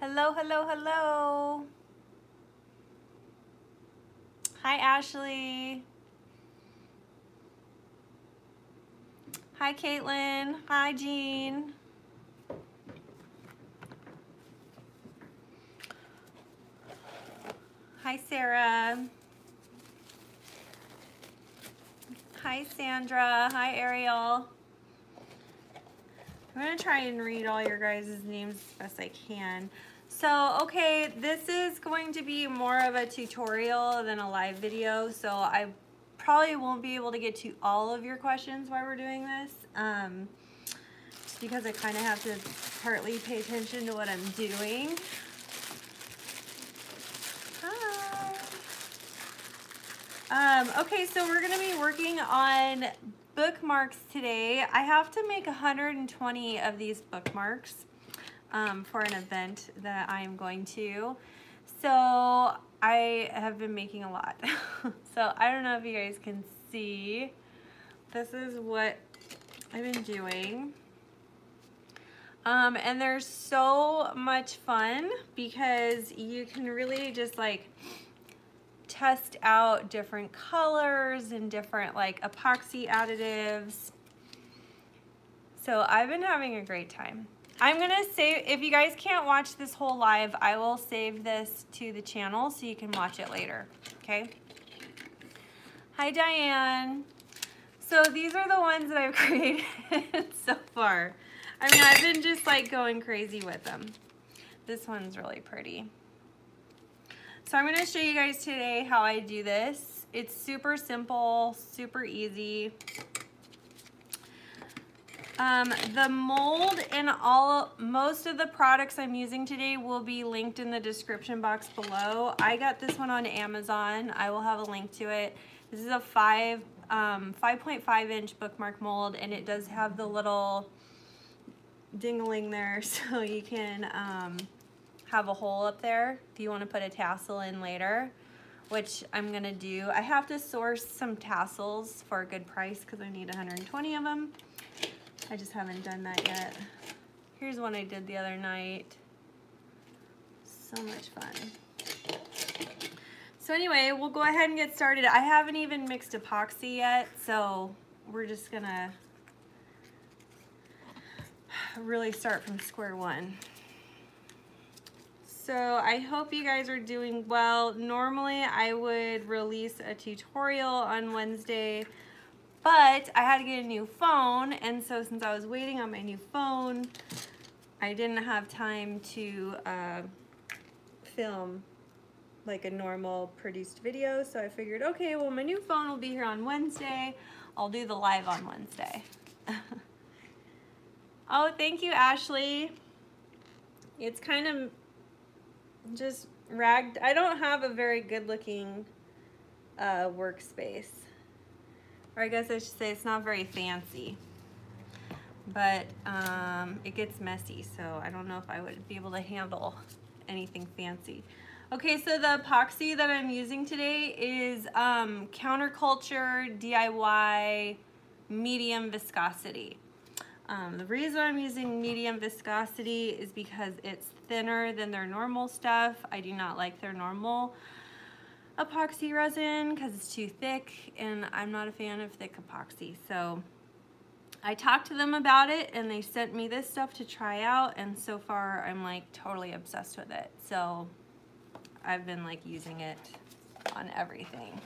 Hello, hello, hello. Hi, Ashley. Hi, Caitlin. Hi, Jean. Hi, Sarah. Hi, Sandra. Hi, Ariel. I'm going to try and read all your guys' names as best I can. So, okay, this is going to be more of a tutorial than a live video, so I probably won't be able to get to all of your questions while we're doing this, just because I kind of have to partly pay attention to what I'm doing. Okay, so we're going to be working on bookmarks today. I have to make 120 of these bookmarks for an event that I'm going to. So I have been making a lot. So I don't know if you guys can see. This is what I've been doing. And they're so much fun because you can really just like test out different colors and different like epoxy additives. So I've been having a great time. I'm gonna save, if you guys can't watch this whole live, I will save this to the channel so you can watch it later, okay? Hi, Diane. So these are the ones that I've created so far. I mean, I've been just like going crazy with them. This one's really pretty. So I'm gonna show you guys today how I do this. It's super simple, super easy. The mold and most of the products I'm using today will be linked in the description box below. I got this one on Amazon. I will have a link to it. This is a 5.5 inch bookmark mold, and it does have the little ding-a-ling there, so you can have a hole up there if you want to put a tassel in later, which I'm gonna do. I have to source some tassels for a good price because I need 120 of them. I just haven't done that yet. Here's one I did the other night. So much fun. So anyway, we'll go ahead and get started. I haven't even mixed epoxy yet, so we're just gonna really start from square one. So I hope you guys are doing well. Normally I would release a tutorial on Wednesday, but I had to get a new phone, and so since I was waiting on my new phone, I didn't have time to film like a normal produced video, so I figured, okay, well, my new phone will be here on Wednesday. I'll do the live on Wednesday. Oh, thank you, Ashley. It's kind of just ragged. I don't have a very good looking workspace, or I guess I should say it's not very fancy, but it gets messy, so I don't know if I would be able to handle anything fancy. Okay, so the epoxy that I'm using today is Counterculture DIY medium viscosity. The reason I'm using medium viscosity is because it's thinner than their normal stuff. I do not like their normal epoxy resin because it's too thick, and I'm not a fan of thick epoxy. So I talked to them about it, and they sent me this stuff to try out, and so far I'm like totally obsessed with it. So I've been like using it on everything.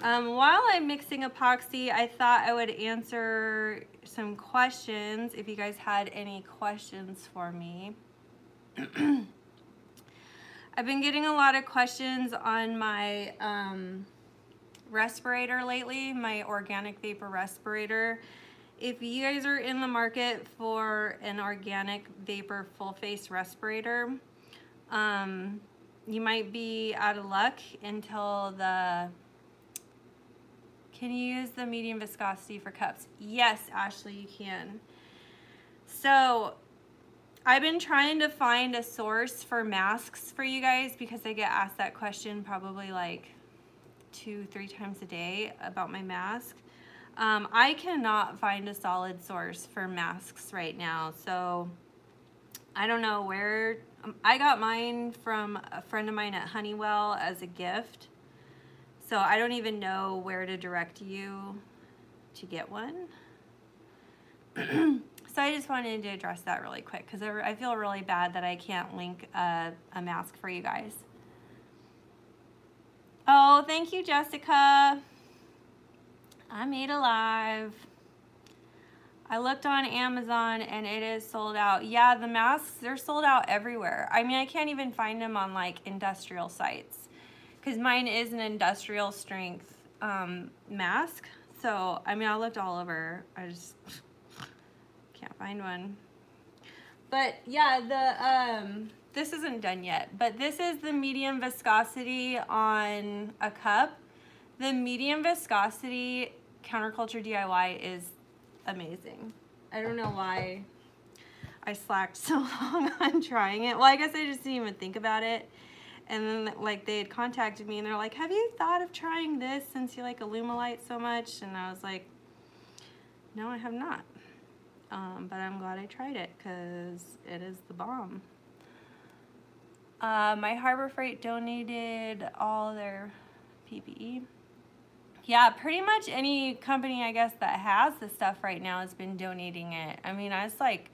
While I'm mixing epoxy, I thought I would answer some questions if you guys had any questions for me. I've been getting a lot of questions on my respirator lately, my organic vapor respirator. If you guys are in the market for an organic vapor full face respirator, you might be out of luck until the... Can you use the medium viscosity for cups? Yes, Ashley, you can. So I've been trying to find a source for masks for you guys because I get asked that question probably like 2-3 times a day about my mask. I cannot find a solid source for masks right now. So I don't know where. I got mine from a friend of mine at Honeywell as a gift. So I don't even know where to direct you to get one. So I just wanted to address that really quick because I feel really bad that I can't link a mask for you guys. Oh, thank you, Jessica. I'm made alive. I looked on Amazon and it is sold out. Yeah, the masks, they're sold out everywhere. I mean, I can't even find them on like industrial sites because mine is an industrial strength mask. So, I mean, I looked all over. I just... can't find one. But yeah, the this isn't done yet, but this is the medium viscosity on a cup. The medium viscosity counterculture DIY is amazing. I don't know why I slacked so long on trying it. Well, I guess I just didn't even think about it. And then like they had contacted me and they're like, have you thought of trying this since you like Alumilite so much? And I was like, no, I have not. But I'm glad I tried it because it is the bomb. My Harbor Freight donated all their PPE. Yeah, pretty much any company, I guess, that has the stuff right now has been donating it. I mean, I was like,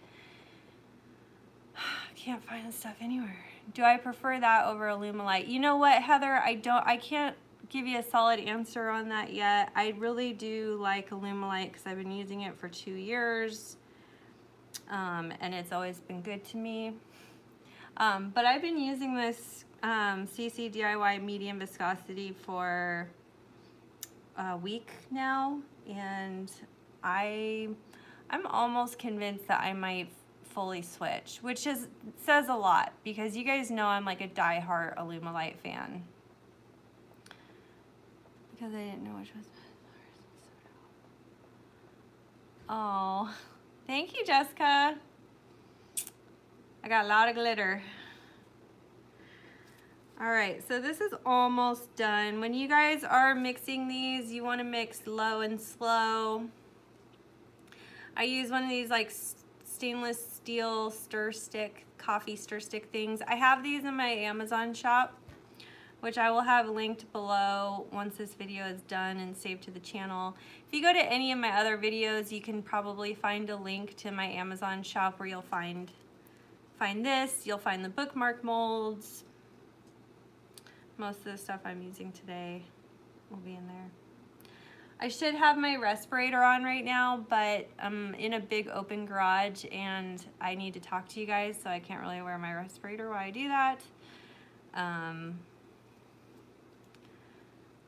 I can't find this stuff anywhere. Do I prefer that over Alumilite? You know what, Heather? I can't give you a solid answer on that yet. I really do like Alumilite because I've been using it for 2 years, and it's always been good to me. But I've been using this CC DIY medium viscosity for a week now, and I'm almost convinced that I might fully switch, which is says a lot because you guys know I'm like a diehard Alumilite fan. Because I didn't know which was. Oh, thank you, Jessica. I got a lot of glitter. All right, so this is almost done. When you guys are mixing these, you want to mix low and slow. I use one of these like stainless steel stir stick, coffee stir stick things. I have these in my Amazon shop, which I will have linked below once this video is done and saved to the channel. If you go to any of my other videos, you can probably find a link to my Amazon shop where you'll find this, you'll find the bookmark molds. Most of the stuff I'm using today will be in there. I should have my respirator on right now, but I'm in a big open garage and I need to talk to you guys, so I can't really wear my respirator while I do that.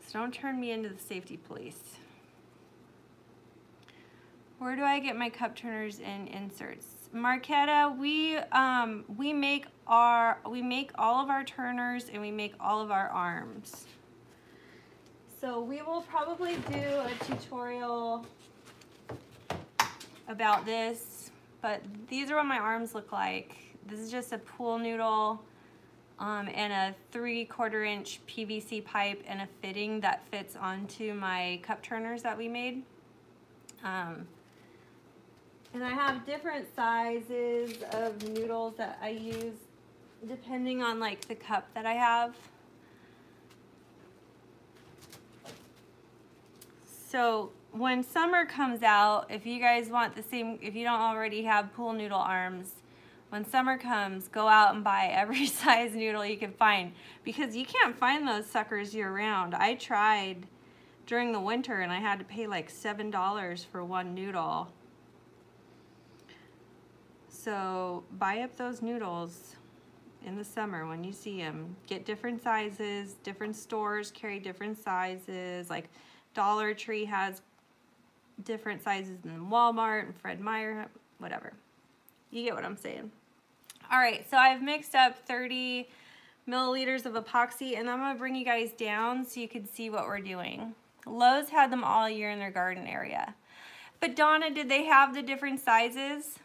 So don't turn me into the safety police. Where do I get my cup turners and inserts? Marquetta, we make all of our turners and we make all of our arms. So we will probably do a tutorial about this, but these are what my arms look like. This is just a pool noodle. And a 3/4 inch PVC pipe and a fitting that fits onto my cup turners that we made. And I have different sizes of noodles that I use depending on like the cup that I have. So when summer comes out, if you guys want the same, if you don't already have pool noodle arms, when summer comes, go out and buy every size noodle you can find because you can't find those suckers year-round. I tried during the winter and I had to pay like $7 for one noodle. So buy up those noodles in the summer when you see them. Get different sizes, different stores carry different sizes. Like Dollar Tree has different sizes than Walmart and Fred Meyer, whatever. You get what I'm saying. All right, so I've mixed up 30 milliliters of epoxy, and I'm gonna bring you guys down so you can see what we're doing. Lowe's had them all year in their garden area. But Donna, did they have the different sizes?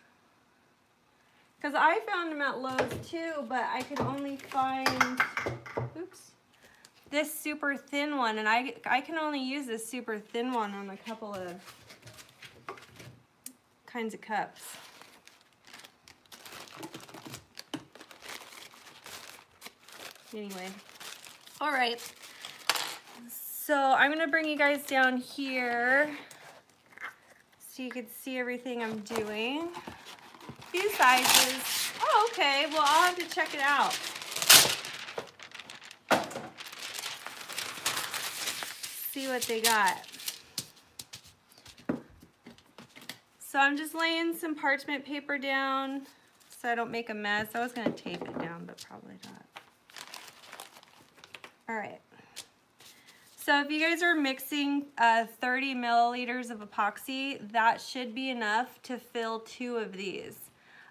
Because I found them at Lowe's too, but I could only find, oops, this super thin one, and I can only use this super thin one on a couple of kinds of cups. Anyway, all right. So I'm gonna bring you guys down here so you can see everything I'm doing. A few sizes. Oh, okay, well, I'll have to check it out. See what they got. So I'm just laying some parchment paper down so I don't make a mess. I was gonna tape it down, but probably not. All right. So if you guys are mixing 30 milliliters of epoxy, that should be enough to fill two of these.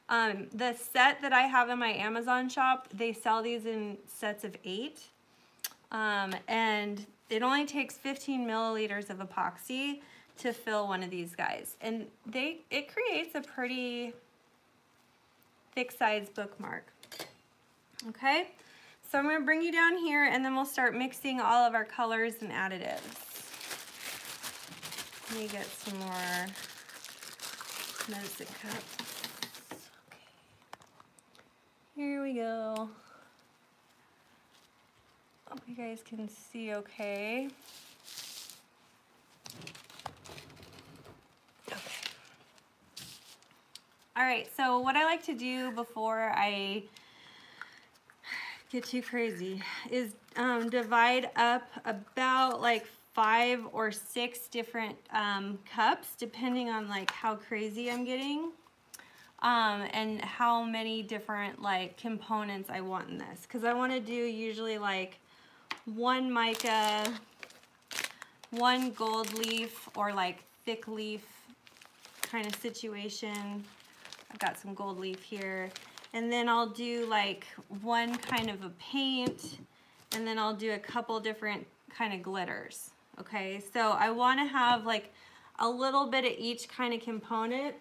The set that I have in my Amazon shop, they sell these in sets of 8. And it only takes 15 milliliters of epoxy to fill one of these guys. And it creates a pretty thick size bookmark. Okay, so I'm gonna bring you down here and then we'll start mixing all of our colors and additives. Let me get some more medicine cups. Okay. Here we go. Hope you guys can see okay. All right, so what I like to do before I get too crazy is divide up about like 5 or 6 different cups, depending on like how crazy I'm getting and how many different like components I want in this. Because I want to do usually like 1 mica, 1 gold leaf or like thick leaf kind of situation. I've got some gold leaf here, and then I'll do like 1 kind of a paint, and then I'll do a couple different kind of glitters. Okay, so I want to have like a little bit of each kind of component.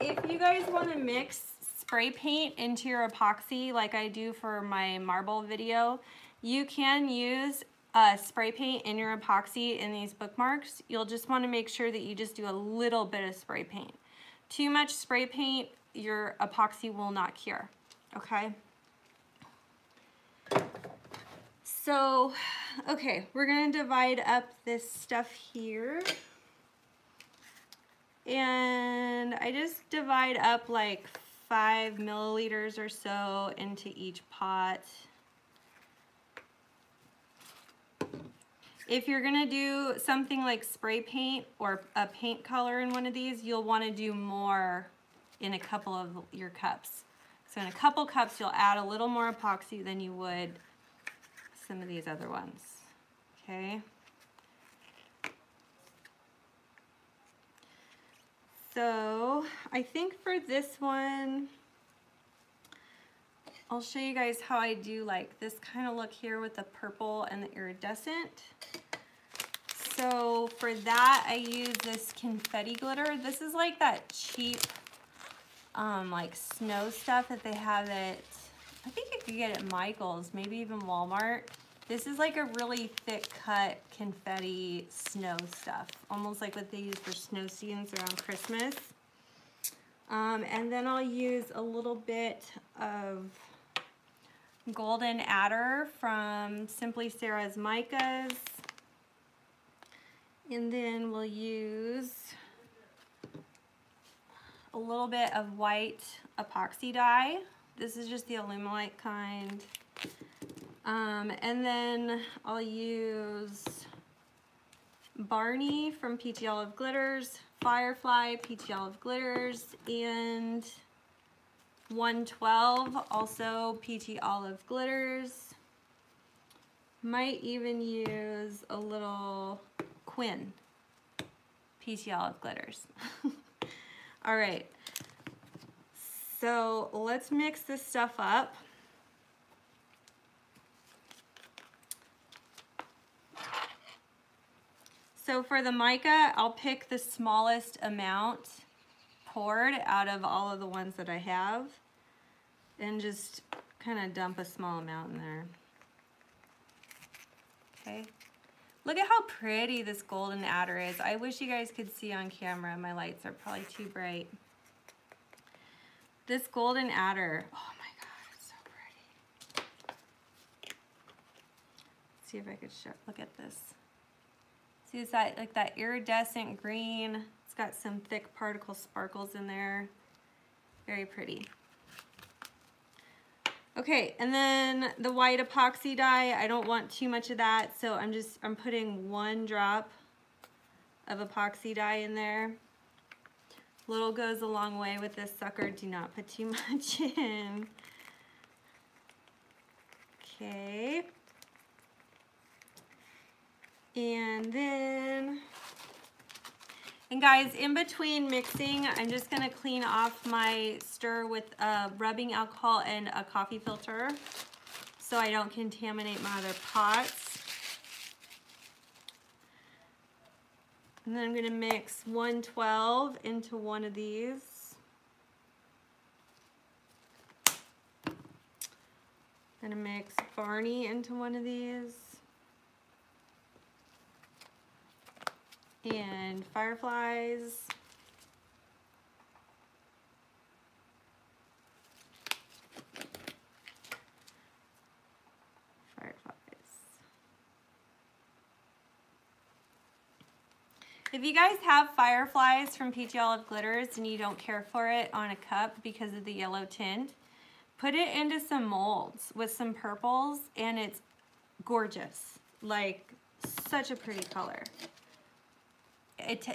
If you guys want to mix spray paint into your epoxy like I do for my marble video, you can use spray paint in your epoxy in these bookmarks. You'll just want to make sure that you just do a little bit of spray paint. Too much spray paint, your epoxy will not cure, okay? So, okay, we're gonna divide up this stuff here. And I just divide up like 5 milliliters or so into each pot. If you're gonna do something like spray paint or a paint color in one of these, you'll wanna do more in a couple of your cups. So in a couple cups, you'll add a little more epoxy than you would some of these other ones, okay? So I think for this one, I'll show you guys how I do like this kind of look here with the purple and the iridescent. So for that, I use this confetti glitter. This is like that cheap like snow stuff that they have at, I think you could get it at Michael's, maybe even Walmart. This is like a really thick cut confetti snow stuff, almost like what they use for snow scenes around Christmas. And then I'll use a little bit of golden adder from Simply Sarah Micas, and then we'll use a little bit of white epoxy dye. This is just the Alumilite kind, and then I'll use Barney from Peachy Olive Glitters, Firefly, Peachy Olive Glitters, and 112, also Peachy Olive Glitters. Might even use a little Quinn, Peachy Olive Glitters. All right, so let's mix this stuff up. So for the mica, I'll pick the smallest amount poured out of all of the ones that I have and just kind of dump a small amount in there. Okay. Look at how pretty this golden adder is. I wish you guys could see on camera. My lights are probably too bright. This golden adder, oh my God, it's so pretty. see if I could show. Look at this. See, it's that, like that iridescent green. It's got some thick particle sparkles in there. Very pretty. Okay, and then the white epoxy dye. I don't want too much of that, so I'm putting one drop of epoxy dye in there. Little goes a long way with this sucker. Do not put too much in. Okay. And then, and guys, in between mixing, I'm just gonna clean off my stir with rubbing alcohol and a coffee filter so I don't contaminate my other pots. And then I'm gonna mix 112 into one of these. I'm gonna mix Barney into one of these. And fireflies. If you guys have fireflies from Peachy Olive Glitters and you don't care for it on a cup because of the yellow tint, put it into some molds with some purples and it's gorgeous. Like, such a pretty color.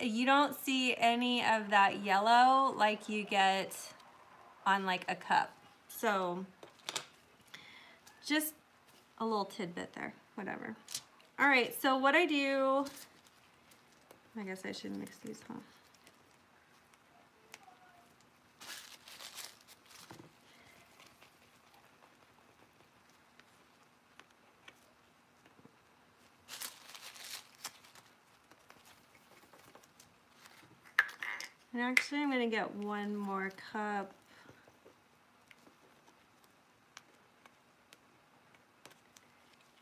You don't see any of that yellow like you get on like a cup. So just a little tidbit there, whatever. All right, so what I do, I guess I should mix these, huh? And actually, I'm going to get one more cup.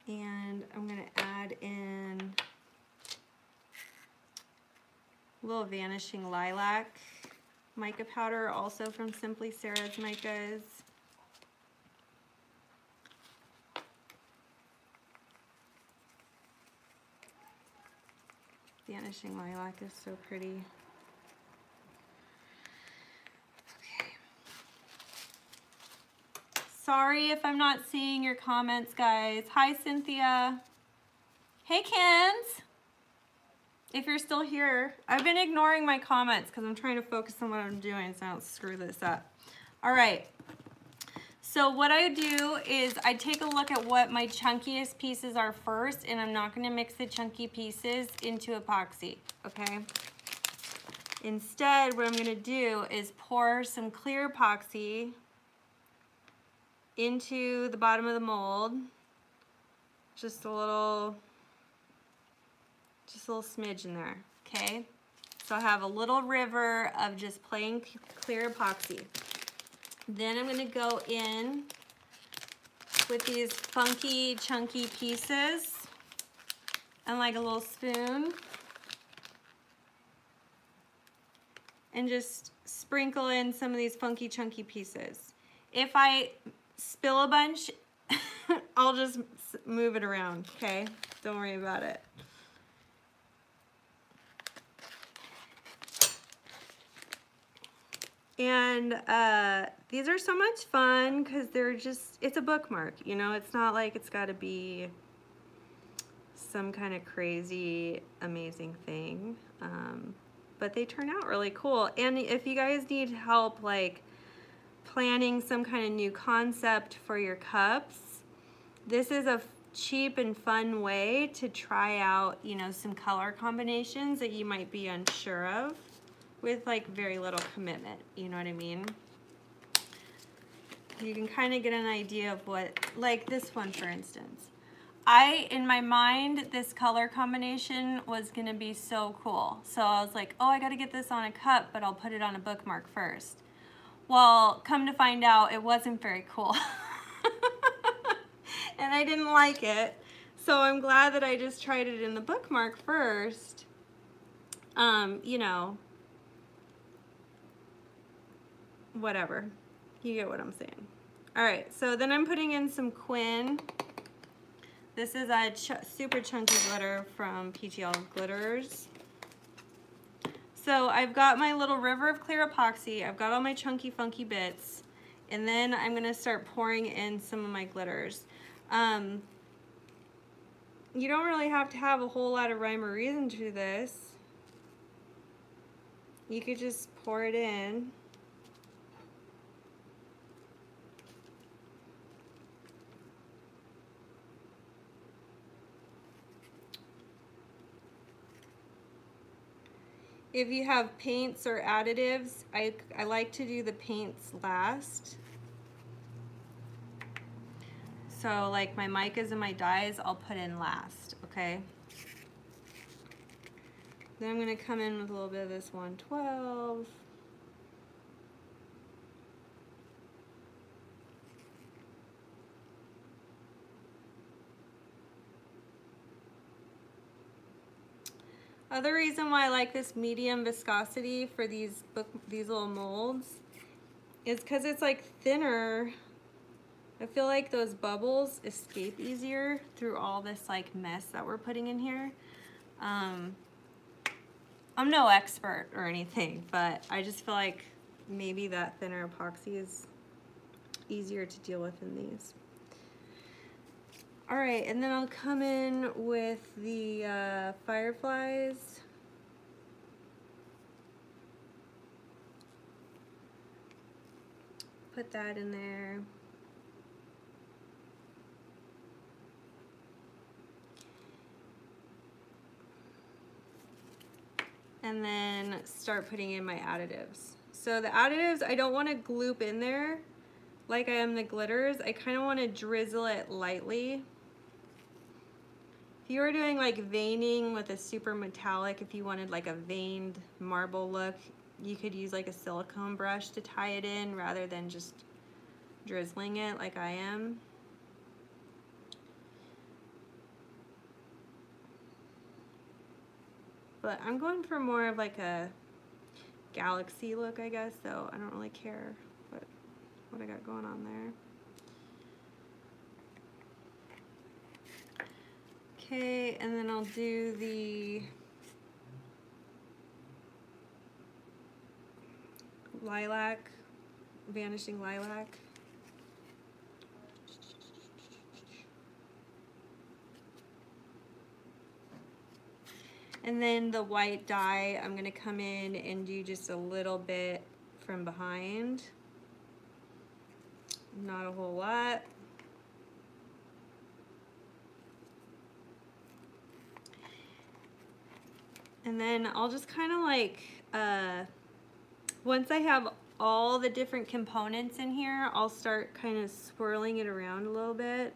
And I'm going to add in a little Vanishing Lilac mica powder, also from Simply Sarah Micas. Vanishing Lilac is so pretty. Sorry if I'm not seeing your comments, guys. Hi, Cynthia. Hey, Kens. If you're still here. I've been ignoring my comments because I'm trying to focus on what I'm doing so I don't screw this up. All right. So what I do is I take a look at what my chunkiest pieces are first, and I'm not going to mix the chunky pieces into epoxy, okay? Instead, what I'm going to do is pour some clear epoxy into the bottom of the mold, just a little smidge in there, okay? So I have a little river of just plain clear epoxy. Then I'm gonna go in with these funky, chunky pieces and like a little spoon and just sprinkle in some of these funky, chunky pieces. If I spill a bunch, I'll just move it around, okay? Don't worry about it. And these are so much fun because they're just, it's a bookmark, you know? It's not like it's gotta be some kind of crazy, amazing thing. But they turn out really cool. And if you guys need help, like, planning some kind of new concept for your cups, this is a cheap and fun way to try out, you know, some color combinations that you might be unsure of with like very little commitment, you know what I mean? You can kind of get an idea of what, like this one for instance. In my mind, this color combination was gonna be so cool. So I was like, oh, I gotta get this on a cup, but I'll put it on a bookmark first. Well, come to find out, it wasn't very cool. And I didn't like it. So I'm glad that I just tried it in the bookmark first. You know, whatever. You get what I'm saying. All right, so then I'm putting in some Quinn. This is a super chunky glitter from Peachy Olive Glitters. So I've got my little river of clear epoxy. I've got all my chunky, funky bits. And then I'm gonna start pouring in some of my glitters. You don't really have to have a whole lot of rhyme or reason to this. You could just pour it in. If you have paints or additives, I like to do the paints last. So like my micas and my dyes, I'll put in last, okay? Then I'm gonna come in with a little bit of this 112. Other reason why I like this medium viscosity for these little molds is because it's like thinner. I feel like those bubbles escape easier through all this like mess that we're putting in here. I'm no expert or anything, but I just feel like maybe that thinner epoxy is easier to deal with in these. All right, and then I'll come in with the fireflies. Put that in there. And then start putting in my additives. So the additives, I don't want to gloop in there like I am the glitters. I kind of want to drizzle it lightly. If you were doing like veining with a super metallic, if you wanted like a veined marble look, you could use like a silicone brush to tie it in rather than just drizzling it like I am. But I'm going for more of like a galaxy look, I guess, so I don't really care what I got going on there. Okay, and then I'll do the lilac, vanishing lilac. And then the white dye, I'm gonna come in and do just a little bit from behind. Not a whole lot. And then I'll just kind of like, once I have all the different components in here, I'll start kind of swirling it around a little bit.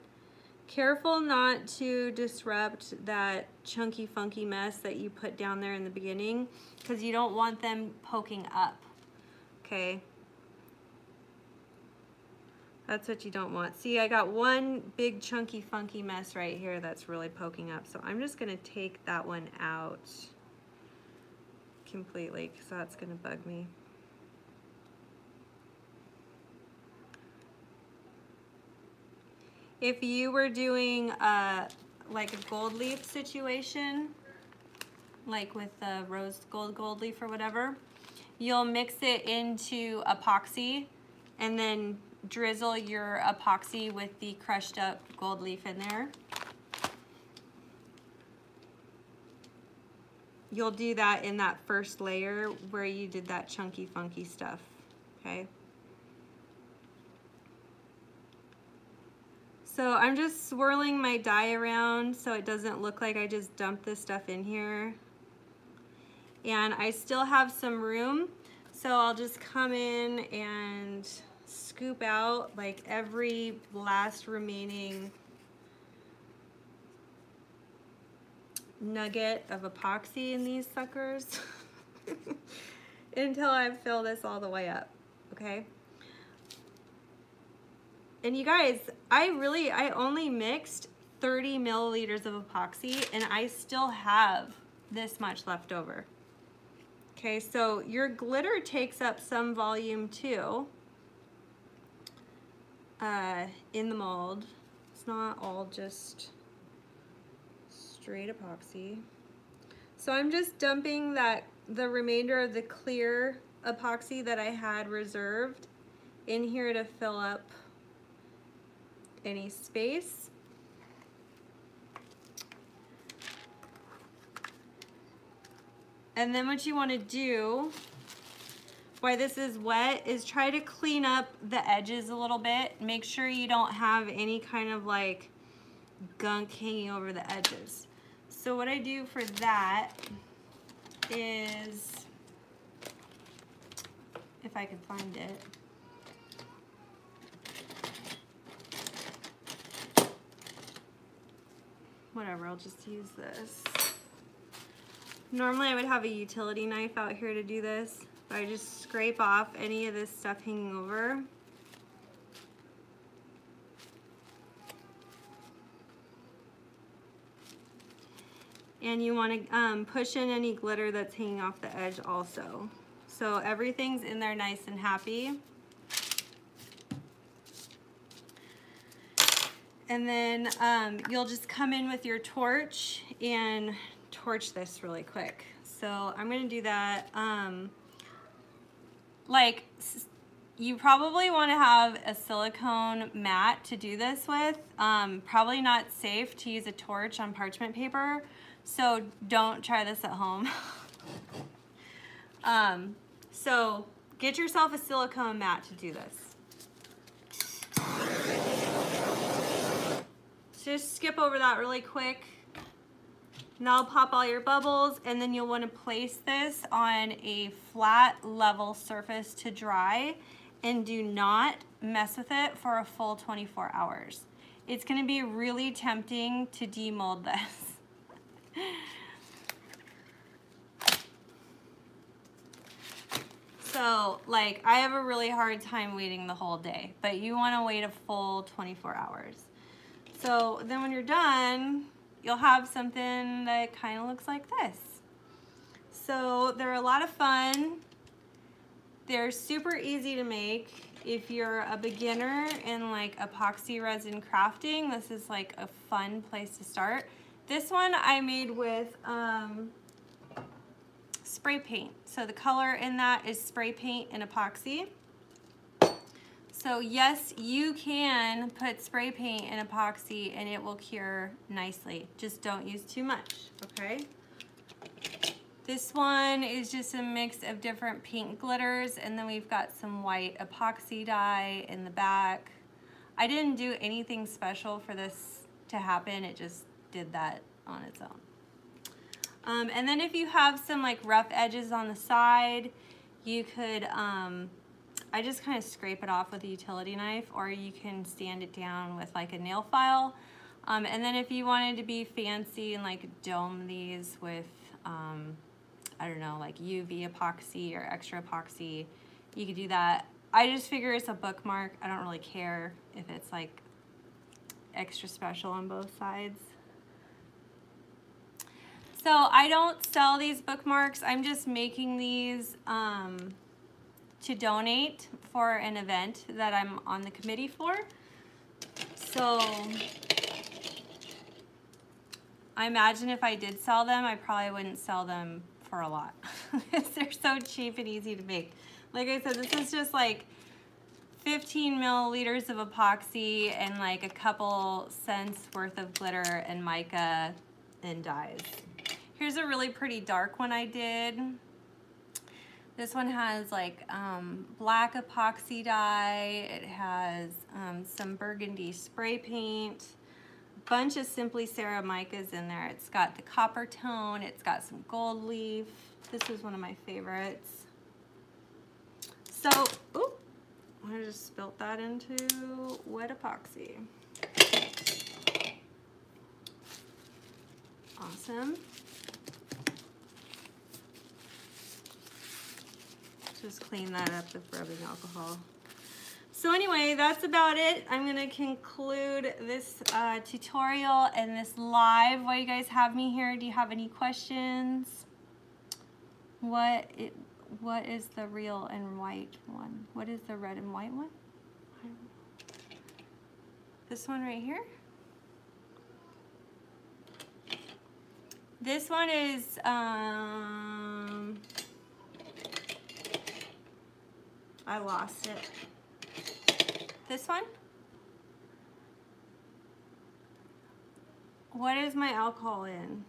Careful not to disrupt that chunky, funky mess that you put down there in the beginning, because you don't want them poking up, okay? That's what you don't want. See, I got one big chunky, funky mess right here that's really poking up, so I'm just gonna take that one out completely, because that's gonna bug me. If you were doing like a gold leaf situation, like with the rose gold leaf or whatever, you'll mix it into epoxy and then drizzle your epoxy with the crushed up gold leaf in there. You'll do that in that first layer where you did that chunky, funky stuff, okay? So I'm just swirling my dye around so it doesn't look like I just dumped this stuff in here. And I still have some room, so I'll just come in and scoop out like every last remaining nugget of epoxy in these suckers until I fill this all the way up, okay? And you guys, I only mixed 30 milliliters of epoxy and I still have this much left over. Okay, so your glitter takes up some volume too in the mold. It's not all just straight epoxy. So I'm just dumping the remainder of the clear epoxy that I had reserved in here to fill up any space. And then what you want to do while this is wet is try to clean up the edges a little bit. Make sure you don't have any kind of like gunk hanging over the edges. So what I do for that is, if I can find it, whatever, I'll just use this. Normally I would have a utility knife out here to do this, but I just scrape off any of this stuff hanging over. And you want to push in any glitter that's hanging off the edge also. So everything's in there nice and happy. And then you'll just come in with your torch and torch this really quick. So I'm gonna do that. Like, you probably wanna have a silicone mat to do this with. Probably not safe to use a torch on parchment paper, so don't try this at home. So get yourself a silicone mat to do this. So just skip over that really quick. Now I'll pop all your bubbles, and then you'll want to place this on a flat, level surface to dry, and do not mess with it for a full 24 hours. It's going to be really tempting to demold this. So, like, I have a really hard time waiting the whole day, but you want to wait a full 24 hours. So then when you're done, you'll have something that kind of looks like this. So they're a lot of fun. They're super easy to make. If you're a beginner in like epoxy resin crafting, this is like a fun place to start. This one I made with spray paint. So the color in that is spray paint and epoxy. So yes, you can put spray paint in epoxy and it will cure nicely. Just don't use too much, okay? This one is just a mix of different pink glitters, and then we've got some white epoxy dye in the back. I didn't do anything special for this to happen. It just did that on its own. And then if you have some like rough edges on the side, you could, I just kind of scrape it off with a utility knife, or you can sand it down with like a nail file. And then if you wanted to be fancy and like dome these with, I don't know, like UV epoxy or extra epoxy, you could do that. I just figure it's a bookmark. I don't really care if it's like extra special on both sides. So I don't sell these bookmarks. I'm just making these to donate for an event that I'm on the committee for. So I imagine if I did sell them, I probably wouldn't sell them for a lot. They're so cheap and easy to make. Like I said, this is just like 15 milliliters of epoxy and like a couple cents worth of glitter and mica and dyes. Here's a really pretty dark one I did. This one has like black epoxy dye, it has some burgundy spray paint, a bunch of Simply Sarah Micas in there. It's got the copper tone, it's got some gold leaf. This is one of my favorites. So, oop, I just spilt that into wet epoxy. Awesome. Just clean that up with rubbing alcohol. So anyway, that's about it. I'm gonna conclude this tutorial and this live while you guys have me here. Do you have any questions? What is the real and white one? What is the red and white one? I don't know. This one right here? This one is I lost it. This one? What is my alcohol in?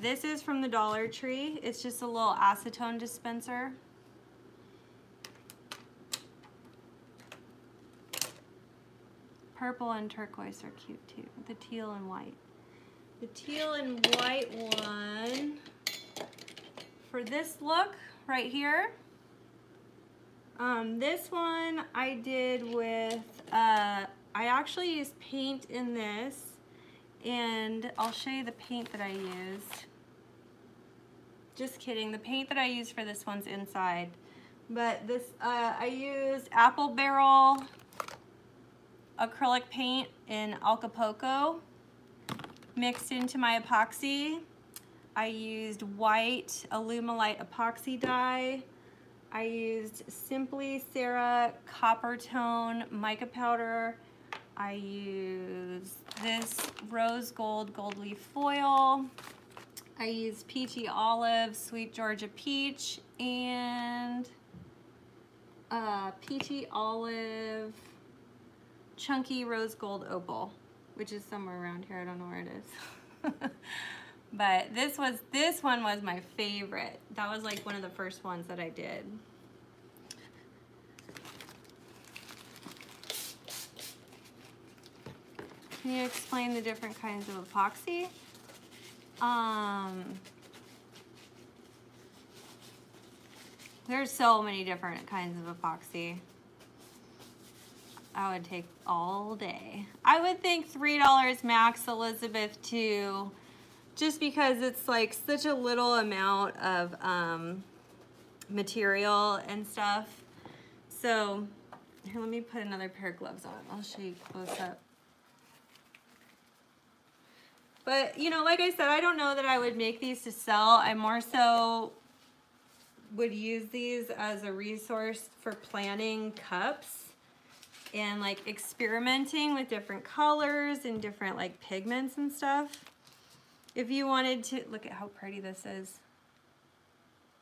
This is from the Dollar Tree. It's just a little acetone dispenser. Purple and turquoise are cute too. The teal and white. The teal and white one for this look right here. This one I did with, I actually used paint in this, and I'll show you the paint that I used. Just kidding, the paint that I used for this one's inside. But this, I used Apple Barrel acrylic paint in Acapulco, mixed into my epoxy. I used white Alumilite epoxy dye. I used Simply Sarah Copper Tone mica powder. I used this rose gold gold leaf foil. I used Peachy Olive Sweet Georgia Peach and Peachy Olive Chunky Rose Gold Opal, which is somewhere around here. I don't know where it is. But this one was my favorite. That was like one of the first ones that I did. Can you explain the different kinds of epoxy? There's so many different kinds of epoxy. I would take all day. I would think $3 max, Elizabeth, too. Just because it's like such a little amount of material and stuff. So here, let me put another pair of gloves on. I'll show you close up. But you know, like I said, I don't know that I would make these to sell. I more so would use these as a resource for planning cups and like experimenting with different colors and different like pigments and stuff. If you wanted to, look at how pretty this is.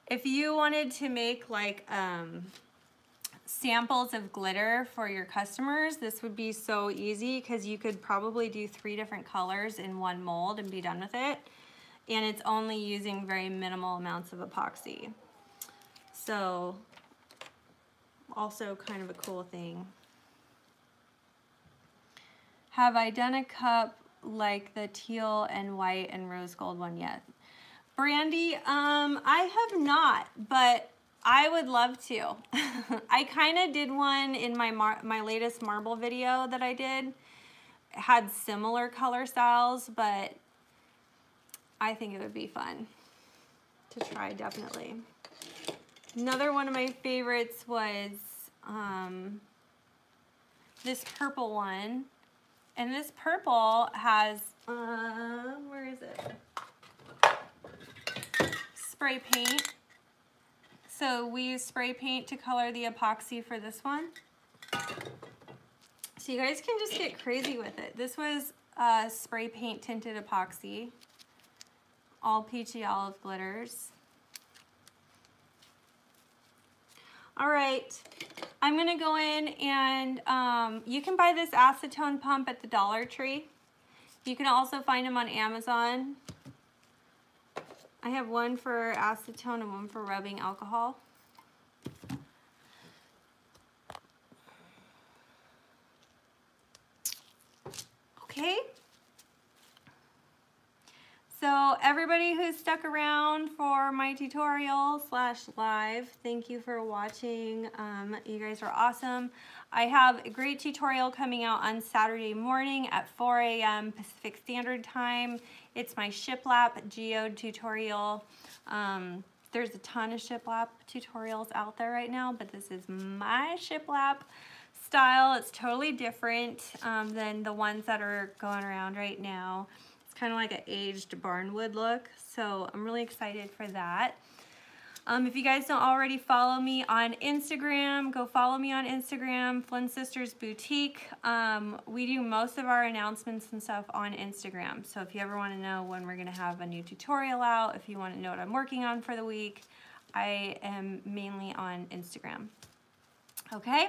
If you wanted to make like samples of glitter for your customers, this would be so easy because you could probably do 3 different colors in one mold and be done with it. And it's only using very minimal amounts of epoxy. So, also kind of a cool thing. Have I done a cup like the teal and white and rose gold one yet? Brandy, I have not, but I would love to. I kind of did one in my latest marble video that I did. It had similar color styles, but I think it would be fun to try, definitely. Another one of my favorites was this purple one. And this purple has, where is it? Spray paint. So we use spray paint to color the epoxy for this one. So you guys can just get crazy with it. This was spray paint tinted epoxy. All Peachy Olive glitters. All right, I'm gonna go in and you can buy this acetone pump at the Dollar Tree. You can also find them on Amazon. I have one for acetone and one for rubbing alcohol. Okay. So everybody who's stuck around for my tutorial / live, thank you for watching. You guys are awesome. I have a great tutorial coming out on Saturday morning at 4 a.m. Pacific Standard Time. It's my shiplap geode tutorial. There's a ton of shiplap tutorials out there right now, but this is my shiplap style. It's totally different than the ones that are going around right now. Kind of like an aged barnwood look, so I'm really excited for that. If you guys don't already follow me on Instagram, go follow me on Instagram, Flynn Sisters Boutique. We do most of our announcements and stuff on Instagram. So if you ever want to know when we're going to have a new tutorial out, if you want to know what I'm working on for the week, I am mainly on Instagram. Okay?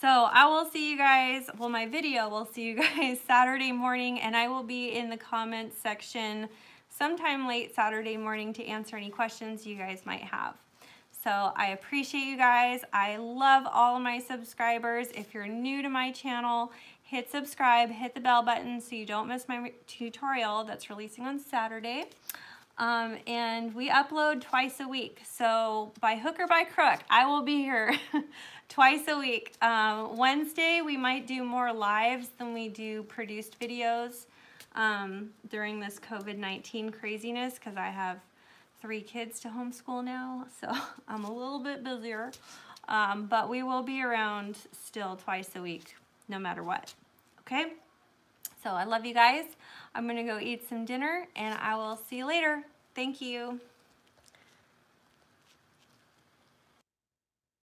So I will see you guys, well, my video will see you guys Saturday morning, and I will be in the comments section sometime late Saturday morning to answer any questions you guys might have. So I appreciate you guys. I love all of my subscribers. If you're new to my channel, hit subscribe, hit the bell button so you don't miss my tutorial that's releasing on Saturday. And we upload twice a week. So by hook or by crook, I will be here twice a week. Wednesday, we might do more lives than we do produced videos during this COVID-19 craziness, because I have 3 kids to homeschool now, so I'm a little bit busier. But we will be around still twice a week, no matter what, okay? So I love you guys. I'm gonna go eat some dinner, and I will see you later. Thank you.